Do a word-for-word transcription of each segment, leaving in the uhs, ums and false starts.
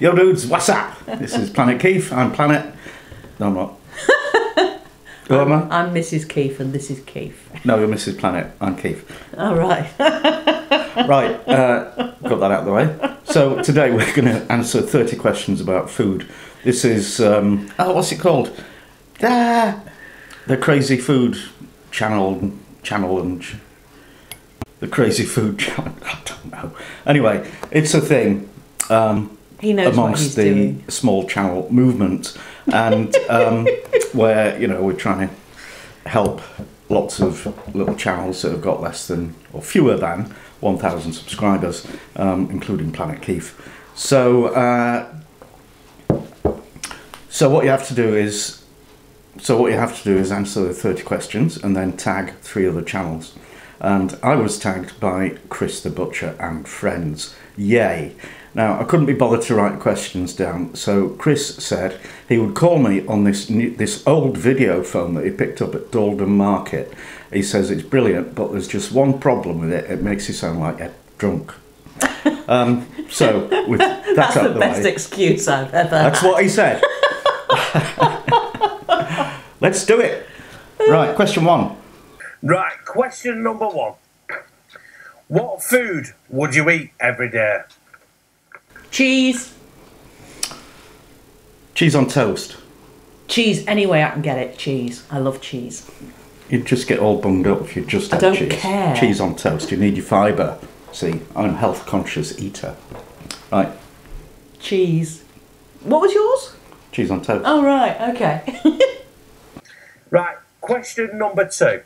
Yo dudes, what's up? This is Planet Keef. I'm Planet. No, I'm not. Who am I? I'm Mrs Keef and this is Keef. No, you're Mrs Planet. I'm Keef. Oh, right. Right, uh, got that out of the way. So today we're going to answer thirty questions about food. This is, um, oh, what's it called? Ah, the Crazy Food Channel, channel and... Ch the Crazy Food Channel, I don't know. Anyway, it's a thing. Um, He knows amongst what he's the doing. Small channel movement, and um, where, you know, we're trying to help lots of little channels that have got less than or fewer than one thousand subscribers, um, including PlanetKeef. So, uh, so what you have to do is, so what you have to do is answer the thirty questions and then tag three other channels. And I was tagged by Chris the Butcher and friends. Yay! Now, I couldn't be bothered to write questions down, so Chris said he would call me on this new, this old video phone that he picked up at Dalston Market. He says it's brilliant, but there's just one problem with it. It makes you sound like a drunk. Um, so, with that that's out the, the best way, excuse I've ever that's had. That's what he said. Let's do it. Right, question one. Right, question number one. What food would you eat every day? Cheese. Cheese on toast. Cheese, any way I can get it, cheese. I love cheese. You'd just get all bunged up if you just had cheese. I don't care. Cheese on toast, you need your fibre. See, I'm a health conscious eater. Right. Cheese. What was yours? Cheese on toast. Oh, right, okay. Right, question number two.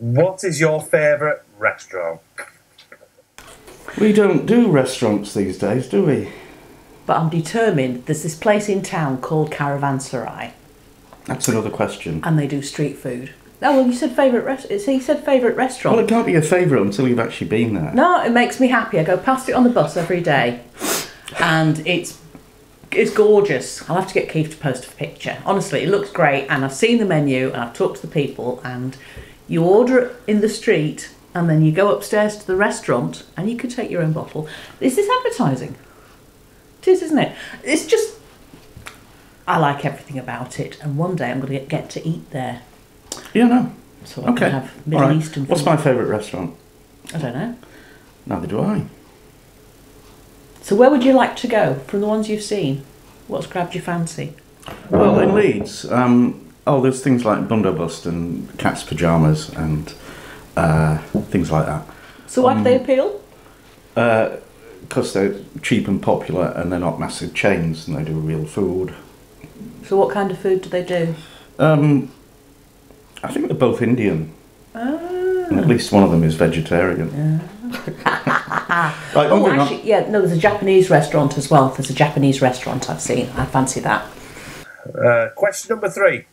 What is your favourite restaurant? We don't do restaurants these days, do we? But I'm determined. There's this place in town called Caravanserai. That's another question. And they do street food. Oh, well, you said favourite restaurant. So you said favourite restaurant. Well, it can't be a favourite until you've actually been there. No, it makes me happy. I go past it on the bus every day. And it's it's gorgeous. I'll have to get Keith to post a picture. Honestly, it looks great. And I've seen the menu and I've talked to the people. And you order it in the street... and then you go upstairs to the restaurant and you could take your own bottle. Is this advertising? It is, isn't it? It's just, I like everything about it. And one day I'm going to get to eat there. Yeah, no. So I okay. can have Middle right. Eastern food. What's my favourite restaurant? I don't know. Neither do I. So where would you like to go from the ones you've seen? What's grabbed your fancy? Well, in Leeds, um, oh, there's things like Bundobust and Cat's Pyjamas and... Uh, things like that. So why um, do they appeal? Because uh, they're cheap and popular and they're not massive chains and they do real food. So what kind of food do they do? Um, I think they're both Indian. Oh. And at least one of them is vegetarian. Yeah. Right, oh, actually, yeah, no, there's a Japanese restaurant as well. There's a Japanese restaurant I've seen. I fancy that. Uh, question number three.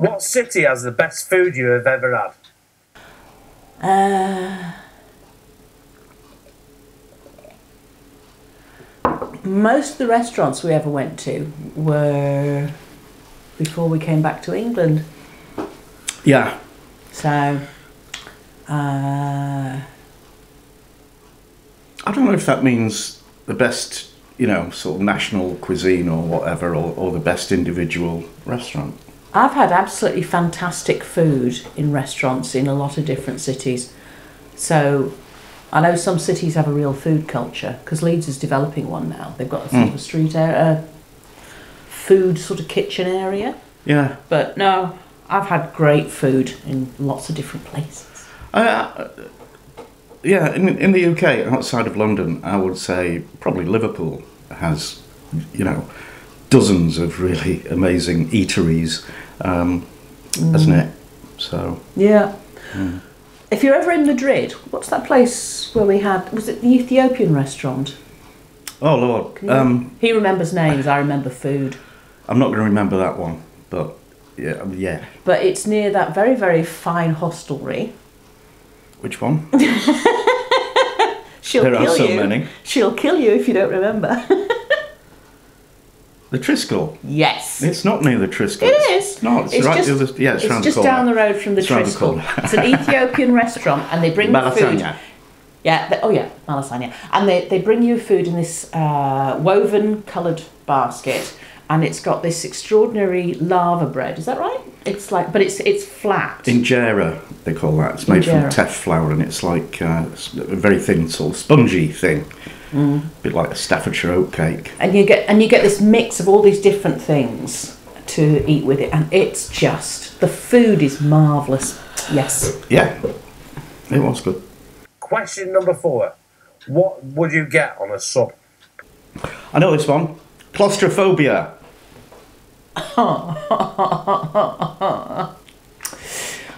What city has the best food you have ever had? Uh, most of the restaurants we ever went to were before we came back to England. Yeah. So, uh, I don't know if that means the best, you know, sort of national cuisine or whatever, or, or the best individual restaurant. I've had absolutely fantastic food in restaurants in a lot of different cities. So I know some cities have a real food culture because Leeds is developing one now. They've got a sort mm. of street area, food sort of kitchen area. Yeah. But no, I've had great food in lots of different places. Uh, yeah, in, in the U K, outside of London, I would say probably Liverpool has, you know, dozens of really amazing eateries, um, mm. hasn't it? So yeah. yeah. If you're ever in Madrid, what's that place where we had? Was it the Ethiopian restaurant? Oh Lord! Um, he remembers names. I remember food. I'm not going to remember that one, but yeah, yeah. But it's near that very, very fine hostelry. Which one? She'll there kill are so you. Many. She'll kill you if you don't remember. The Triskel? Yes. It's not near the Triskel. It is. No, it's, it's right just, the other, yeah, it's, it's round just the down the road from the it's Triskel. The it's an Ethiopian restaurant and they bring Malasania. The food. Yeah, oh yeah, Malasania. And they, they bring you food in this uh, woven coloured basket, and it's got this extraordinary lava bread. Is that right? It's like, but it's it's flat. Injera, they call that. It's made Injera. from teff flour, and it's like uh, a very thin sort of spongy thing. Mm. A bit like a Staffordshire oat cake. And you get and you get this mix of all these different things to eat with it, and it's just, the food is marvellous. Yes. Yeah, it was good. Question number four. What would you get on a sub? I know this one. Claustrophobia. I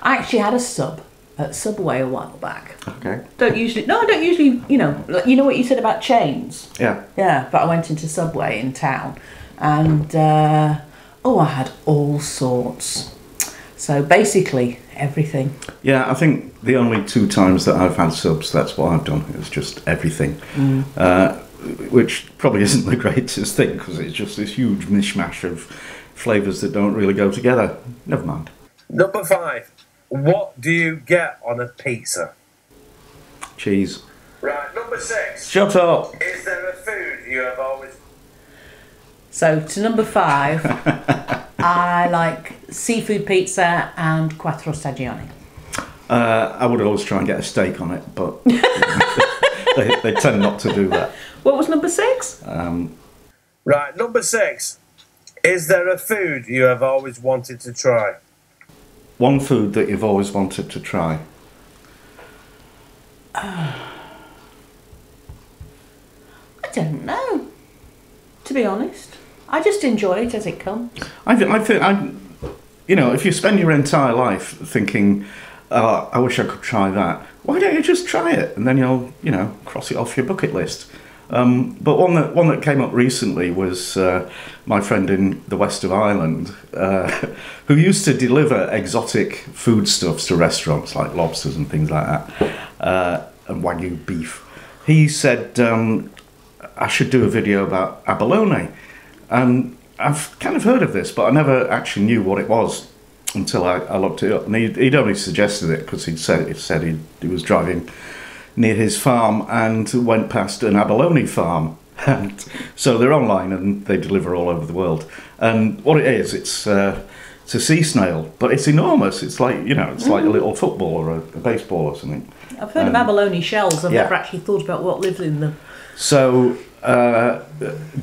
actually had a sub at Subway a while back. Okay. Don't usually, no, I don't usually, you know, like, you know what you said about chains? Yeah. Yeah, but I went into Subway in town and, uh, oh, I had all sorts. So basically, everything. Yeah, I think the only two times that I've had subs, that's what I've done. It was just everything. Mm. Uh, which probably isn't the greatest thing, because it's just this huge mishmash of flavours that don't really go together. Never mind. Number five. What do you get on a pizza? Cheese. Right, number six. Shut up. Is there a food you have always... So, to number five, I like seafood pizza and quattro stagioni. Uh, I would always try and get a steak on it, but they, they tend not to do that. What was number six? Um, right, number six. Is there a food you have always wanted to try? One food that you've always wanted to try? Uh, I don't know, to be honest. I just enjoy it as it comes. I think, I think, I, you know, if you spend your entire life thinking, uh, I wish I could try that, why don't you just try it? And then you'll, you know, cross it off your bucket list. Um, but one that one that came up recently was uh, my friend in the west of Ireland, uh, who used to deliver exotic foodstuffs to restaurants like lobsters and things like that, uh, and Wagyu beef. He said, um, I should do a video about abalone. And I've kind of heard of this, but I never actually knew what it was until I, I looked it up. And he'd, he'd only suggested it because he'd said, he'd said he'd, he was driving near his farm and went past an abalone farm. And so they're online and they deliver all over the world. And what it is, it's, uh, it's a sea snail, but it's enormous. It's like, you know, it's mm. like a little football or a, a baseball or something. I've heard um, of abalone shells. I've yeah. never actually thought about what lives in them. So, uh,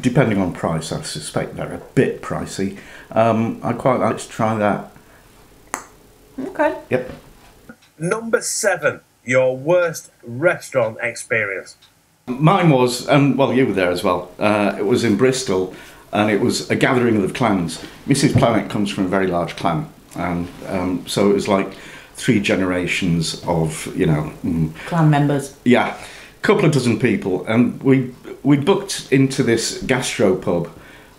depending on price, I suspect they're a bit pricey. Um, I quite like to try that. Okay. Yep. Number seven, your worst restaurant experience. Mine was, and um, well, you were there as well. Uh, it was in Bristol, and it was a gathering of the clans. Mrs Planet comes from a very large clan, and um, so it was like three generations of, you know, mm, clan members. Yeah. Couple of dozen people, and we we booked into this gastro pub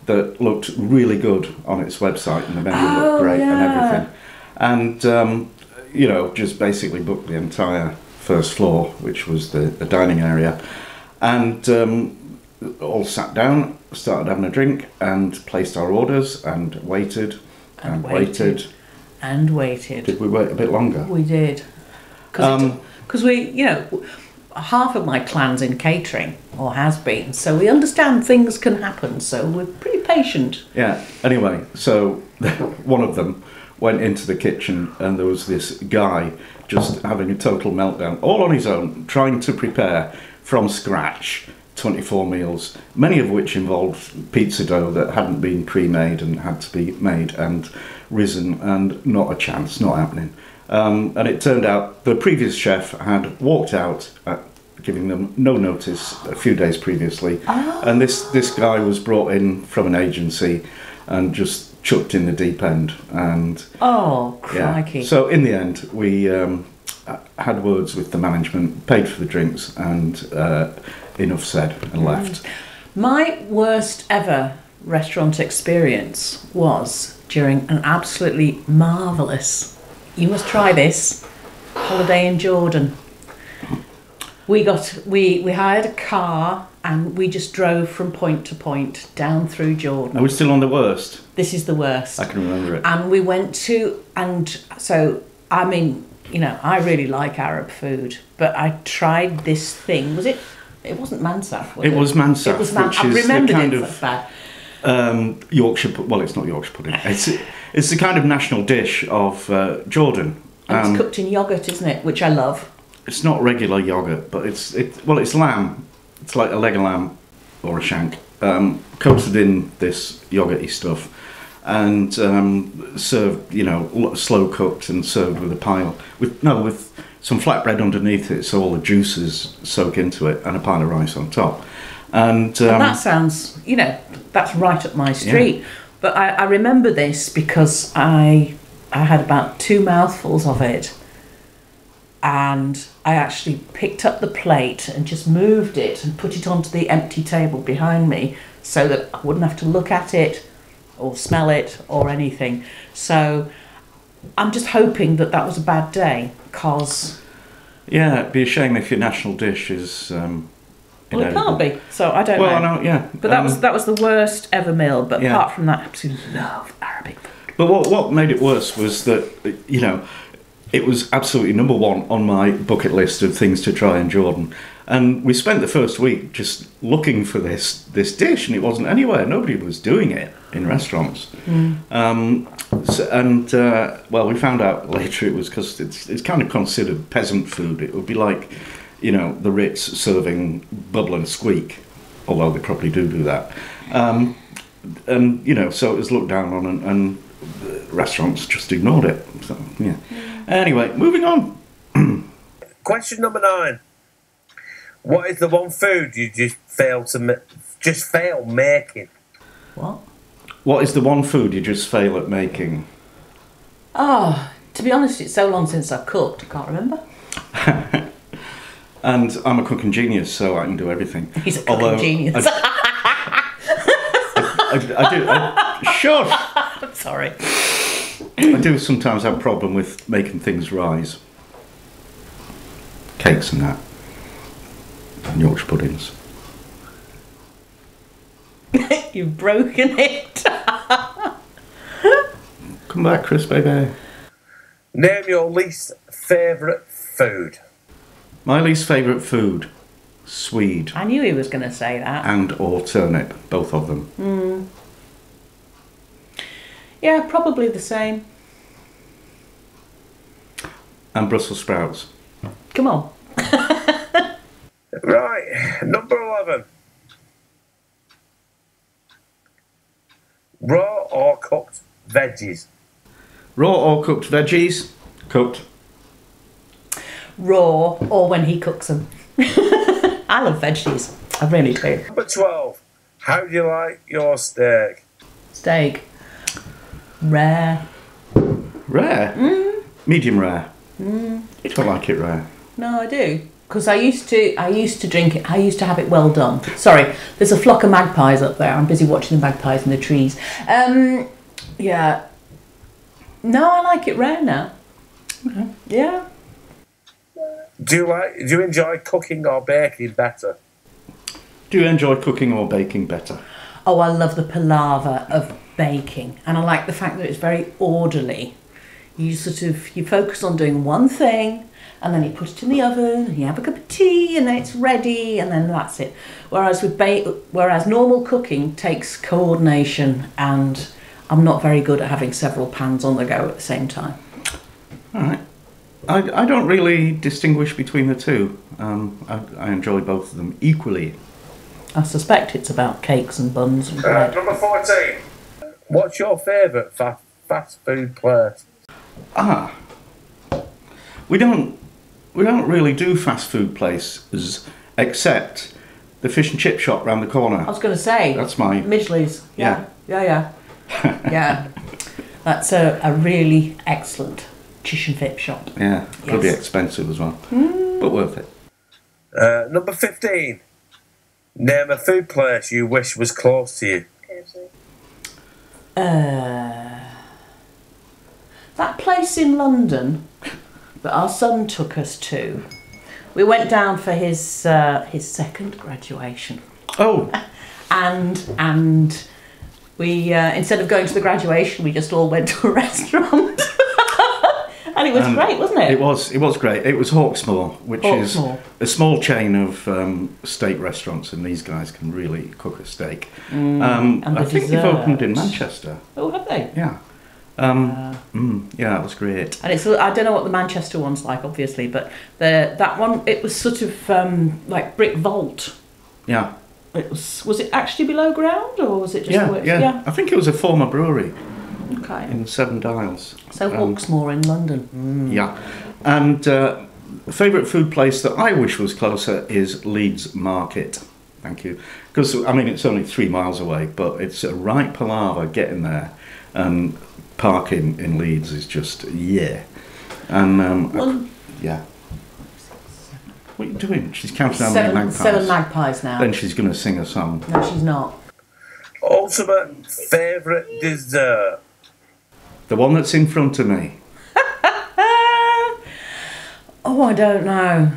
that looked really good on its website, and the menu oh, looked great yeah. and everything. And um, you know, just basically booked the entire first floor, which was the, the dining area, and um, all sat down, started having a drink, and placed our orders, and waited, and, and waited, waited, and waited. Did we wait a bit longer? We did, because um, we, you know. Half of my clan's in catering, or has been, so we understand things can happen, so we're pretty patient. Yeah, anyway, so one of them went into the kitchen and there was this guy just having a total meltdown, all on his own, trying to prepare from scratch twenty-four meals, many of which involved pizza dough that hadn't been pre-made and had to be made and risen, and not a chance, not happening. Um, and it turned out the previous chef had walked out, at giving them no notice a few days previously. Oh. And this, this guy was brought in from an agency and just chucked in the deep end. And oh, crikey. Yeah. So in the end, we um, had words with the management, paid for the drinks, and uh, enough said, and left. My worst ever restaurant experience was during an absolutely marvellous... You must try this. Holiday in Jordan. We got we we hired a car and we just drove from point to point down through Jordan. Are we still on the worst? This is the worst. I can remember it. And we went to and so I mean you know, I really like Arab food, but I tried this thing. Was it? It wasn't mansaf, was it? It was mansaf. It was mansaf. I remembered kind it of, that. Um, Yorkshire, well, it's not Yorkshire pudding. It's it's the kind of national dish of uh, Jordan. And um, it's cooked in yogurt, isn't it? Which I love. It's not regular yogurt, but it's it. Well, it's lamb. It's like a leg of lamb or a shank, um, coated in this yogurty stuff, and um, served, you know, slow cooked and served with a pile with no with some flatbread underneath it, so all the juices soak into it, and a pile of rice on top. And, um, and that sounds, you know, that's right up my street. Yeah. But I, I remember this because I I had about two mouthfuls of it, and I actually picked up the plate and just moved it and put it onto the empty table behind me so that I wouldn't have to look at it or smell it or anything. So I'm just hoping that that was a bad day, because... Yeah, it'd be a shame if your national dish is... Um, well, it can't be, so I don't well, know. Well, no, yeah. But um, that was that was the worst ever meal, but yeah. Apart from that, I absolutely love Arabic food. But what, what made it worse was that, you know, it was absolutely number one on my bucket list of things to try in Jordan. And we spent the first week just looking for this, this dish, and it wasn't anywhere. Nobody was doing it in restaurants. Mm. Um, so, and, uh, well, we found out later it was because it's, it's kind of considered peasant food. It would be like, you know, the Ritz serving Bubble and Squeak, although they probably do do that. Um, and, you know, so it was looked down on, and, and the restaurants just ignored it. So, yeah. Mm. Anyway, moving on. Question number nine. What is the one food you just fail to ma just fail making? What? What is the one food you just fail at making? Oh, to be honest, it's so long since I've cooked, I can't remember. And I'm a cooking genius, so I can do everything. He's a cooking genius. I, I, I, I do. I, shush! I'm sorry. I do sometimes have a problem with making things rise. Cakes and that. And Yorkshire puddings. You've broken it. Come back, Chris, baby. Name your least favourite food. My least favourite food, swede. I knew he was going to say that. And or turnip, both of them. Mm. Yeah, probably the same. And Brussels sprouts. Come on. Right, number eleven. Raw or cooked veggies? Raw or cooked veggies? Cooked. Raw, or when he cooks them. I love veggies. I really do. Number twelve. How do you like your steak? Steak. Rare. Rare? Mm. Medium rare. Mm. You don't like it rare? No, I do. Because I used to, I used to drink it. I used to have it well done. Sorry, there's a flock of magpies up there. I'm busy watching the magpies in the trees. Um, yeah. No, I like it rare now. Okay. Yeah. Do you like? Do you enjoy cooking or baking better? Do you enjoy cooking or baking better? Oh, I love the palaver of baking, and I like the fact that it's very orderly. You sort of you focus on doing one thing. And then you put it in the oven, and you have a cup of tea, and then it's ready, and then that's it. Whereas with ba whereas normal cooking takes coordination, and I'm not very good at having several pans on the go at the same time. All right. I, I don't really distinguish between the two. Um, I, I enjoy both of them equally. I suspect it's about cakes and buns and bread. Uh, number fourteen. What's your favourite fa fast food place? Ah. We don't... We don't really do fast food places, except the fish and chip shop round the corner. I was going to say. That's my... Midgley's. Yeah. Yeah, yeah. Yeah. Yeah. That's a, a really excellent fish and chip shop. Yeah. Probably yes. Expensive as well. Mm. But worth it. Uh, number fifteen. Name a food place you wish was close to you. Uh, that place in London... that our son took us to. We went down for his uh, his second graduation. Oh. And and we uh, instead of going to the graduation, we just all went to a restaurant. And it was and great, wasn't it? It was. It was great. It was Hawksmoor, which Hawksmoor. is a small chain of um, steak restaurants, and these guys can really cook a steak. Mm, um, and I think dessert. They've opened in Manchester. Oh, have they? Yeah. Um, uh, mm, yeah, that was great. And it's, I don't know what the Manchester one's like, obviously, but the that one, it was sort of um, like brick vault. Yeah. It was, was it actually below ground, or was it just... Yeah, yeah. yeah. I think it was a former brewery. Okay. In Seven Dials. So Hawksmoor um, in London. Mm. Yeah. And uh, favourite food place that I wish was closer is Leeds Market. Thank you. Because, I mean, it's only three miles away, but it's a right palaver getting there. And parking in Leeds is just, yeah. And, um, well, I, yeah. What are you doing? She's counting down the magpies. Seven magpies now. Then she's going to sing a song. No, she's not. Ultimate favourite dessert. The one that's in front of me. Oh, I don't know.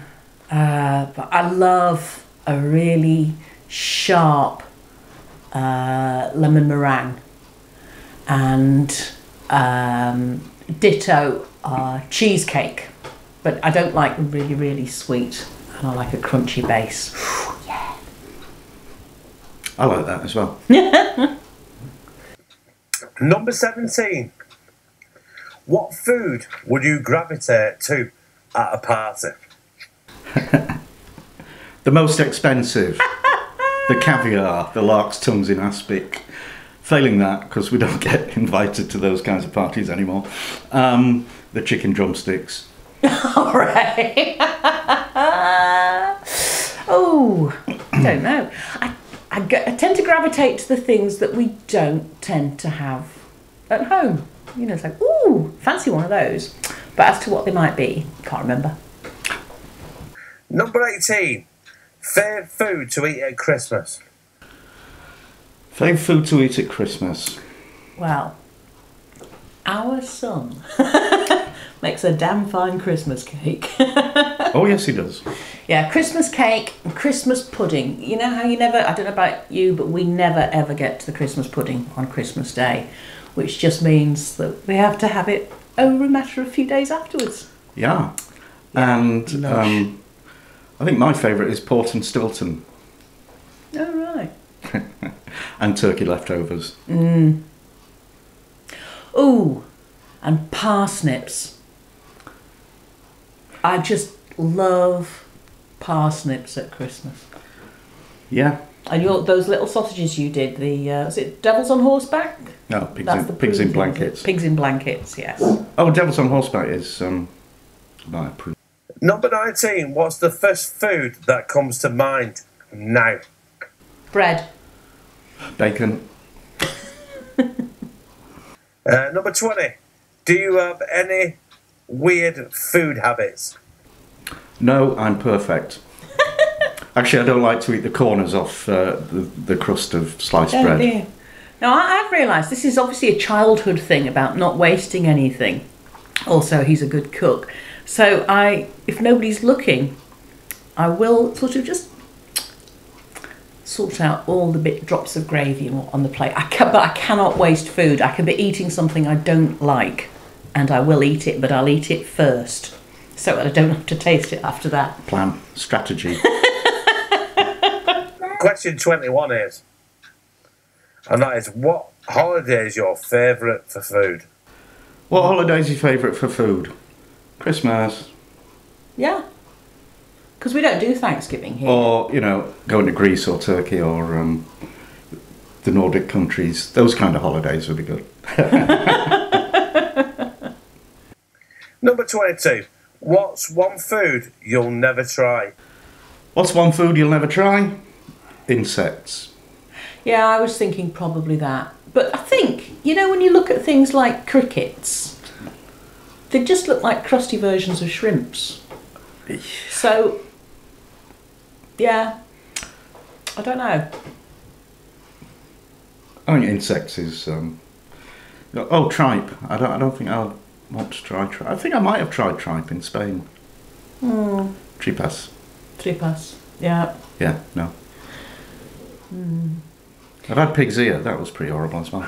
Uh, but I love a really sharp uh, lemon meringue. And um, ditto uh, cheesecake. But I don't like them really, really sweet. And I like a crunchy base. Yeah. I like that as well. Number seventeen. What food would you gravitate to at a party? The most expensive. The caviar, the lark's tongues in aspic. Failing that, because we don't get invited to those kinds of parties anymore, um, the chicken drumsticks. All right. Oh, I don't know. I, I, I tend to gravitate to the things that we don't tend to have at home. You know, it's like, ooh, fancy one of those. But as to what they might be, can't remember. Number eighteen, fair food to eat at Christmas. Favourite food to eat at Christmas? Well, our son makes a damn fine Christmas cake. Oh, yes, he does. Yeah, Christmas cake and Christmas pudding. You know how you never, I don't know about you, but we never ever get to the Christmas pudding on Christmas Day, which just means that we have to have it over a matter of a few days afterwards. Yeah. yeah. And um, I think my favourite is Port and Stilton. Oh, right. And turkey leftovers. Mm. Ooh, and parsnips. I just love parsnips at Christmas. Yeah. And your, those little sausages you did, the, uh, was it devil's on horseback? No, pigs, That's in, the pigs in blankets. Pigs in blankets, yes. Oh, devil's on horseback is, um, my approval. Number nineteen, what's the first food that comes to mind now? Bread. Bacon. uh, number twenty. Do you have any weird food habits? No, I'm perfect. Actually, I don't like to eat the corners off uh, the, the crust of sliced oh, bread. Dear. Now, I, I've realised this is obviously a childhood thing about not wasting anything. Also, he's a good cook. So, I, if nobody's looking, I will sort of just sort out all the bit drops of gravy on the plate. I can, but I cannot waste food. I can be eating something I don't like, and I will eat it, but I'll eat it first, so I don't have to taste it after that. Plan, strategy. Question twenty-one is, and that is, what holiday is your favourite for food? What holiday is your favourite for food? Christmas. Yeah. Because we don't do Thanksgiving here. Or, you know, going to Greece or Turkey or um, the Nordic countries. Those kind of holidays would be good. Number twenty-two. What's one food you'll never try? What's one food you'll never try? Insects. Yeah, I was thinking probably that. But I think, you know, when you look at things like crickets, they just look like crusty versions of shrimps. So... yeah, I don't know. I think insects is um, oh tripe. I don't. I don't think I'll want to try tripe. I think I might have tried tripe in Spain. Mm. Tripas. Tripas. Yeah. Yeah. No. Mm. I've had pig's ear. That was pretty horrible as well.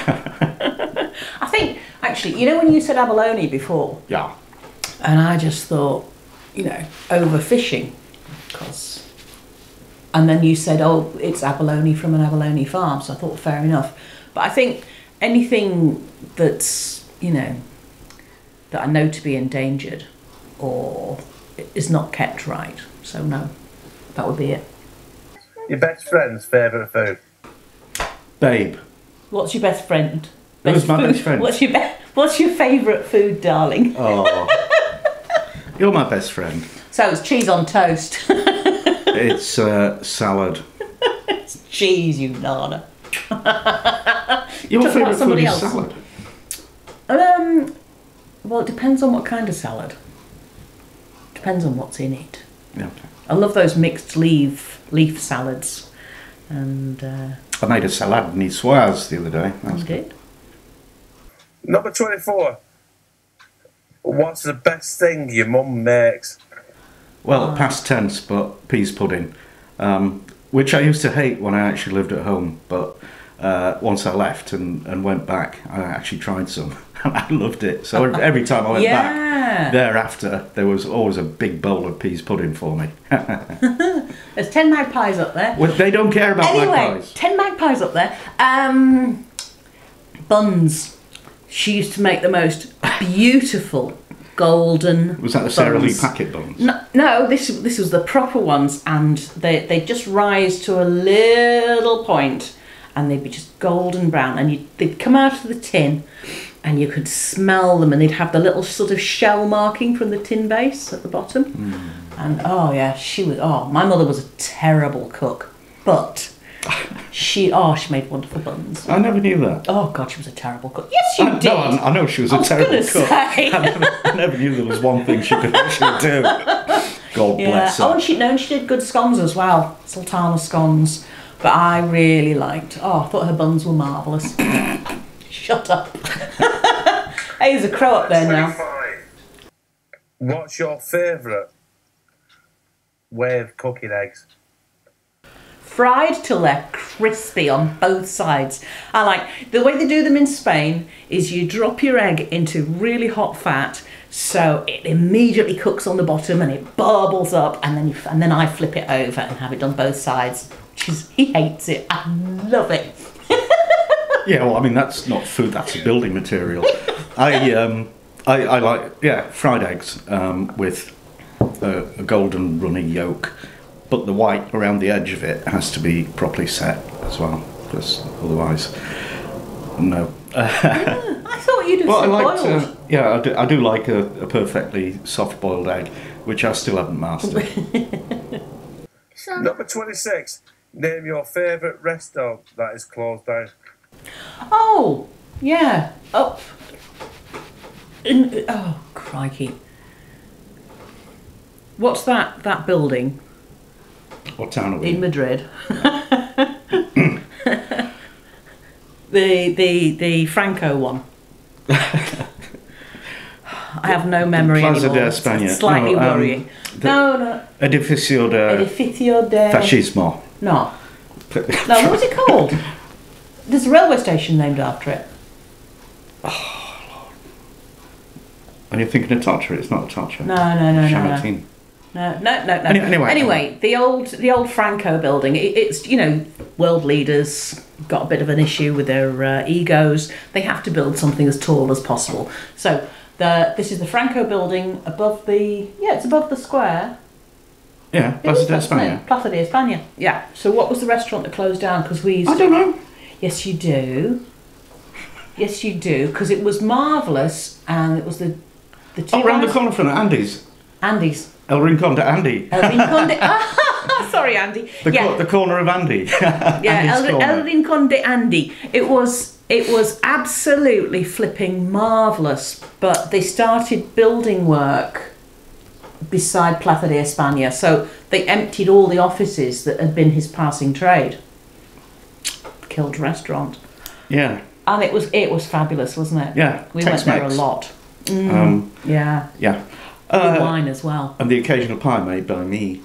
I think actually, you know when you said abalone before? Yeah. And I just thought, you know, overfishing, because... And then you said, oh, it's abalone from an abalone farm, so I thought, fair enough. But I think anything that's, you know, that I know to be endangered or is not kept right, so no, that would be it. Your best friend's favourite food? Babe. What's your best friend? Best Who's my food? best friend? What's your, be what's your favourite food, darling? Oh, you're my best friend. So it's cheese on toast. It's uh, salad. It's cheese, you nana. Your favourite food is salad? Um, well, it depends on what kind of salad. Depends on what's in it. Yeah. I love those mixed leaf leaf salads. And uh, I made a salad niçoise the other day. That was good. good. Number twenty-four. What's the best thing your mum makes? Well, past tense, but peas pudding, um, which I used to hate when I actually lived at home, but uh, once I left and, and went back, I actually tried some, and I loved it. So every time I went yeah. back, thereafter, there was always a big bowl of peas pudding for me. There's ten magpies up there. Well, they don't care about anyway, magpies. ten magpies up there. Um, buns. She used to make the most beautiful... golden. Was that the Sara Lee packet buns? No, no, this this was the proper ones, and they they just rise to a little point, and they'd be just golden brown, and you they'd come out of the tin, and you could smell them, and they'd have the little sort of shell marking from the tin base at the bottom, mm. and oh yeah, she was oh my mother was a terrible cook, but. She, oh, she made wonderful buns. I never knew that. Oh, God, she was a terrible cook. Yes, you I, did. No, I, I know she was a I was terrible cook. Say. I, never, I never knew there was one thing she could actually do. God yeah. bless her. Oh, and she, no, and she did good scones as well. Sultana scones. But I really liked, oh, I thought her buns were marvellous. Shut up. Hey, there's a crow up there now. What's your favourite way of cooking eggs? Fried till they're crispy on both sides. I like the way they do them in Spain is you drop your egg into really hot fat, so it immediately cooks on the bottom and it bubbles up, and then you, and then I flip it over and have it on both sides. She's, he hates it. I love it. Yeah, well, I mean that's not food. That's building material. I um I, I like yeah fried eggs um, with a, a golden runny yolk. But the white around the edge of it has to be properly set as well, because otherwise, no. Yeah, I thought you'd have well, I boiled. Like to, yeah, I do, I do like a, a perfectly soft-boiled egg, which I still haven't mastered. Number twenty-six. Name your favourite restaurant that is closed down. Oh, yeah. Up. In, oh, crikey. What's that? That building. What town are we in? In Madrid. the the the Franco one. I have no memory Plaza anymore. Plaza de España. It's slightly no, worrying. Um, no, no. Edificio de... Edificio de... Fascismo. No. No, what's it called? There's a railway station named after it. Oh, Lord. When you're thinking of Tartary, it's not a Tartary. No, no, no, Chamartín. no. No, no, no, no. Anyway, anyway, anyway, the old, the old Franco building. It, it's you know, world leaders got a bit of an issue with their uh, egos. They have to build something as tall as possible. So the this is the Franco building above the yeah, it's above the square. Yeah, Plaza de España. Plaza de España. Yeah. So what was the restaurant that closed down? Because we. Used I don't know. Yes, you do. Yes, you do. Because it was marvellous, and it was the the. Two oh, round the corner from Andy's. Andy's. El Rincón de Andy. El Rincón de... Oh, sorry, Andy. The, yeah. co the corner of Andy. Yeah, El, El Rincón de Andy. It was, it was absolutely flipping marvellous, but they started building work beside Plaza de España, so they emptied all the offices that had been his passing trade. Killed restaurant. Yeah. And it was, it was fabulous, wasn't it? Yeah. We went there a lot. Mm, um, yeah. Yeah. Good wine as well. Uh, and the occasional pie made by me.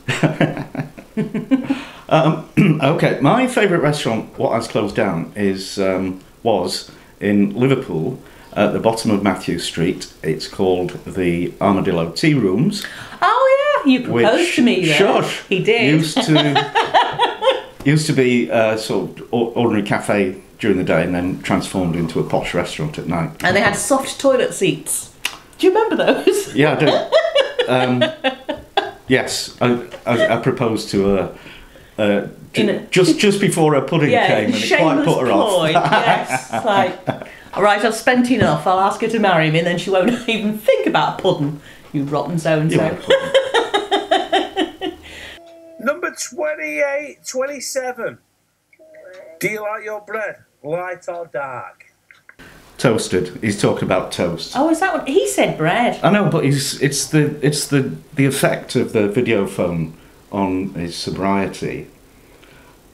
um, okay, my favourite restaurant, what has closed down, is um, was in Liverpool, at the bottom of Matthew Street. It's called the Armadillo Tea Rooms. Oh yeah, you proposed which, to me there. Shush! He did. Used to, used to be uh, sort of ordinary cafe during the day and then transformed into a posh restaurant at night. And they had soft toilet seats. Do you remember those? Yeah, I do. um, yes, I, I, I proposed to her uh, a, just just before her pudding yeah, came, and it quite put her ploy. Off. Yes, like, all right, I've spent enough. I'll ask her to marry me, and then she won't even think about pudding. You rotten so-and-so. Number twenty-eight, twenty-seven. Do you like your bread light or dark? Toasted. He's talking about toast. Oh, is that what he said? Bread. I know, but he's, it's the it's the the effect of the video phone on his sobriety.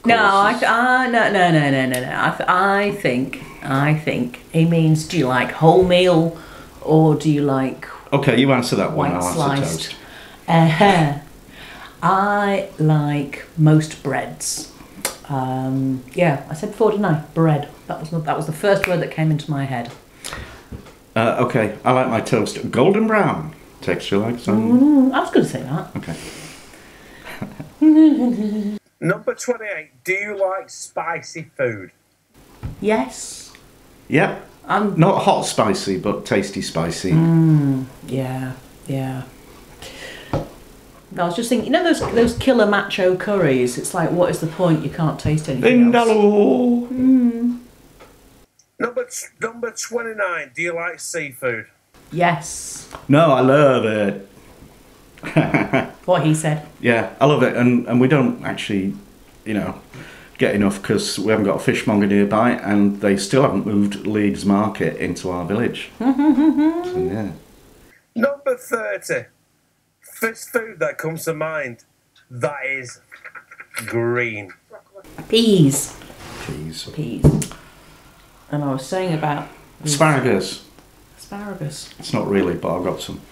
No, I uh, no no no no no no. I, I think I think he means, do you like wholemeal or do you like? Okay, you answer that one. I'll answer toast. Uh-huh. I like most breads. Um, yeah, I said before, didn't I? Bread. That was not, that was the first word that came into my head. Uh, okay, I like my toast golden brown texture, like some. Mm, I was going to say that. Okay. Number twenty-eight. Do you like spicy food? Yes. Yep. Yeah. I'm not hot spicy, but tasty spicy. Mm, yeah, yeah. I was just thinking, you know those those killer macho curries? It's like, what is the point? You can't taste anything Vindaloo. Else. Mm. Number, number twenty-nine, do you like seafood? Yes. No, I love it. What he said. Yeah, I love it. And, and we don't actually, you know, get enough because we haven't got a fishmonger nearby and they still haven't moved Leeds Market into our village. So, yeah. Number thirty. First food that comes to mind, that is green. Peas. Peas. Peas. And I was saying about... Asparagus. Asparagus. It's not really, but I've got some.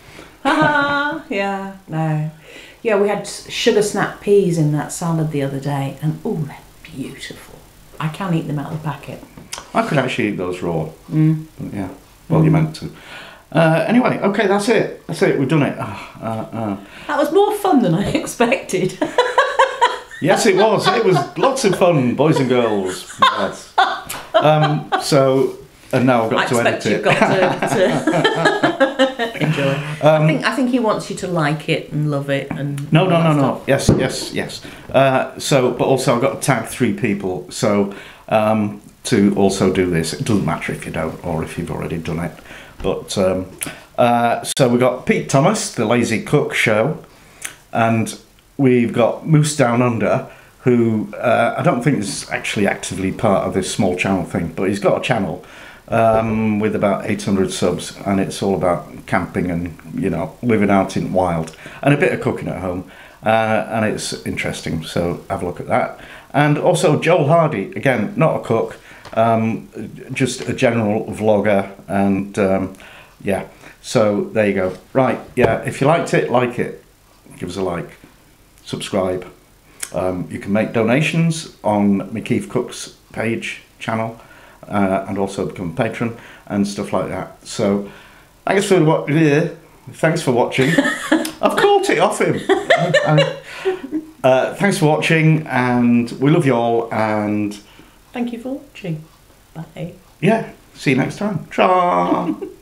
Ah, yeah, no. Yeah, we had sugar snap peas in that salad the other day, and oh, they're beautiful. I can eat them out of the packet. I could actually eat those raw. Mm. But yeah, well, mm. you meant to. Uh, anyway, okay, that's it. That's it. We've done it. Uh, uh. That was more fun than I expected. Yes, it was. It was lots of fun, boys and girls. Yes. Um, so, and now I've got I to edit it. I expect you've got to, to enjoy. Um, I think I think he wants you to like it and love it and. No, no, no, no. Yes, yes, yes. Uh, so, but also I've got to tag three people. So, um, to also do this, it doesn't matter if you don't or if you've already done it. But um, uh, so we've got Pete Thomas, the Lazy Cook Show, and we've got Moose Down Under, who uh, I don't think is actually actively part of this small channel thing, but he's got a channel um, with about eight hundred subs, and it's all about camping and, you know, living out in the wild and a bit of cooking at home, uh, and it's interesting. So have a look at that. And also Joel Hardy, again, not a cook. Um, just a general vlogger, and um, yeah, so there you go. Right, yeah, if you liked it, like it, give us a like, subscribe. Um, you can make donations on McKeef Cook's page, channel, uh, and also become a patron and stuff like that. So thanks for watching. Thanks for watching. I've caught it off him. I, I, uh, thanks for watching, and we love you all, and thank you for watching. Bye. Yeah. See you next time. Ta-ra.